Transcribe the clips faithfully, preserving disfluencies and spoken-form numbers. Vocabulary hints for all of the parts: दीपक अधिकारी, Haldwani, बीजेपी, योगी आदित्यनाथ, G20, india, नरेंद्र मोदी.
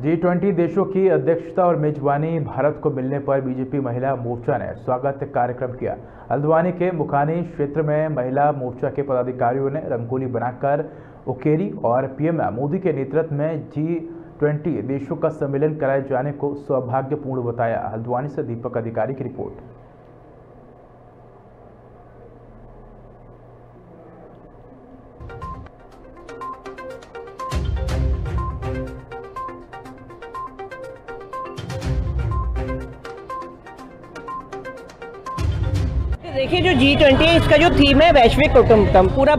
G twenty देशों की अध्यक्षता और मेजबानी भारत को मिलने पर बीजेपी महिला मोर्चा ने स्वागत कार्यक्रम किया। हल्द्वानी के मुखानी क्षेत्र में महिला मोर्चा के पदाधिकारियों ने रंगोली बनाकर उकेरी और पीएम मोदी के नेतृत्व में जी ट्वेंटी देशों का सम्मेलन कराए जाने को सौभाग्यपूर्ण बताया। हल्द्वानी से दीपक अधिकारी की रिपोर्ट। देखिए जो जी ट्वेंटी है इसका जो थीम है वैश्विक कुटुंबकम, पूरा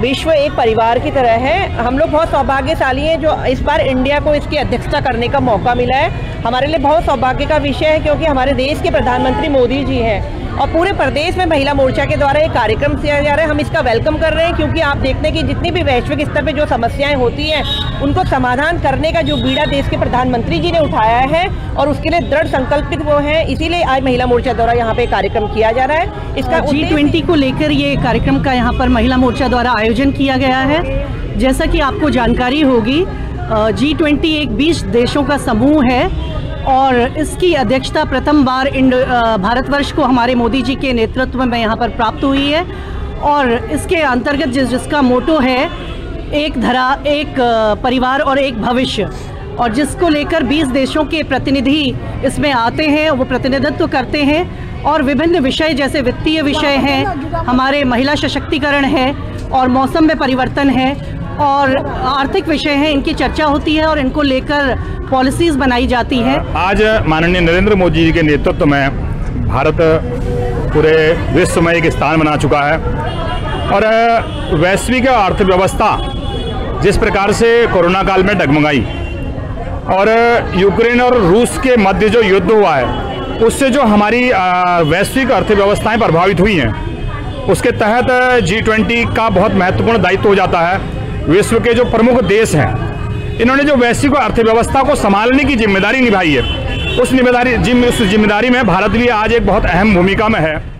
विश्व एक परिवार की तरह है। हम लोग बहुत सौभाग्यशाली हैं जो इस बार इंडिया को इसकी अध्यक्षता करने का मौका मिला है। हमारे लिए बहुत सौभाग्य का विषय है क्योंकि हमारे देश के प्रधानमंत्री मोदी जी हैं और पूरे प्रदेश में महिला मोर्चा के द्वारा ये कार्यक्रम किया जा रहा है। हम इसका वेलकम कर रहे हैं क्योंकि आप देखते हैं कि जितनी भी वैश्विक स्तर पे जो समस्याएं होती हैं उनको समाधान करने का जो बीड़ा देश के प्रधानमंत्री जी ने उठाया है और उसके लिए दृढ़ संकल्पित वो हैं, इसीलिए आज महिला मोर्चा द्वारा यहाँ पे कार्यक्रम किया जा रहा है। इसका जी ट्वेंटी को लेकर ये कार्यक्रम का यहाँ पर महिला मोर्चा द्वारा आयोजन किया गया है। जैसा कि आपको जानकारी होगी, जी ट्वेंटी एक बीस देशों का समूह है और इसकी अध्यक्षता प्रथम बार इंडो भारतवर्ष को हमारे मोदी जी के नेतृत्व में यहाँ पर प्राप्त हुई है। और इसके अंतर्गत जिस जिसका मोटो है एक धरा, एक परिवार और एक भविष्य, और जिसको लेकर बीस देशों के प्रतिनिधि इसमें आते हैं, वो प्रतिनिधित्व करते हैं और विभिन्न विषय जैसे वित्तीय विषय हैं, हमारे महिला सशक्तिकरण है और मौसम में परिवर्तन है और आर्थिक विषय हैं, इनकी चर्चा होती है और इनको लेकर पॉलिसीज बनाई जाती है। आज माननीय नरेंद्र मोदी जी के नेतृत्व में भारत पूरे विश्व में एक स्थान बना चुका है और वैश्विक अर्थव्यवस्था जिस प्रकार से कोरोना काल में डगमगाई और यूक्रेन और रूस के मध्य जो युद्ध हुआ है उससे जो हमारी वैश्विक अर्थव्यवस्थाएँ प्रभावित हुई हैं, उसके तहत जी ट्वेंटी का बहुत महत्वपूर्ण दायित्व हो जाता है। विश्व के जो प्रमुख देश हैं इन्होंने जो वैश्विक अर्थव्यवस्था को संभालने की जिम्मेदारी निभाई है, उस जिम्मेदारी जिम, उस जिम्मेदारी में भारत भी आज एक बहुत अहम भूमिका में है।